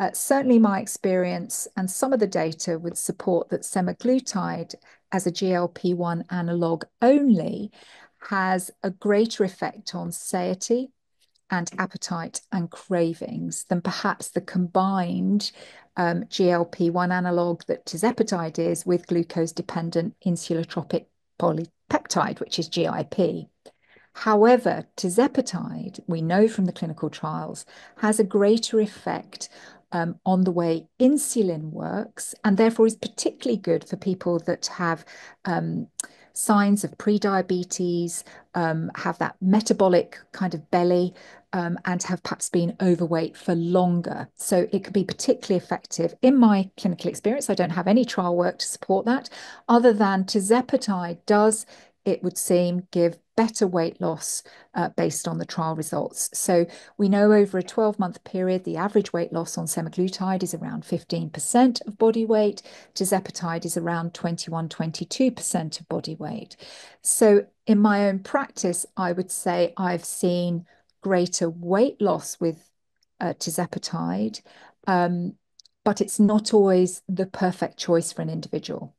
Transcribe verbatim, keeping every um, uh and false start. Uh, certainly my experience and some of the data would support that semaglutide as a G L P one analog only has a greater effect on satiety and appetite and cravings than perhaps the combined um, G L P one analog that tirzepatide is with glucose dependent insulotropic polypeptide, which is G I P. However, tirzepatide, we know from the clinical trials, has a greater effect Um, on the way insulin works, and therefore is particularly good for people that have um, signs of prediabetes, um, have that metabolic kind of belly, um, and have perhaps been overweight for longer. So it could be particularly effective. In my clinical experience, I don't have any trial work to support that, other than tirzepatide does, it would seem, give better weight loss uh, based on the trial results. So we know over a twelve-month period, the average weight loss on semaglutide is around fifteen percent of body weight. Tirzepatide is around twenty-one, twenty-two percent of body weight. So in my own practice, I would say I've seen greater weight loss with uh, tirzepatide, um, but it's not always the perfect choice for an individual.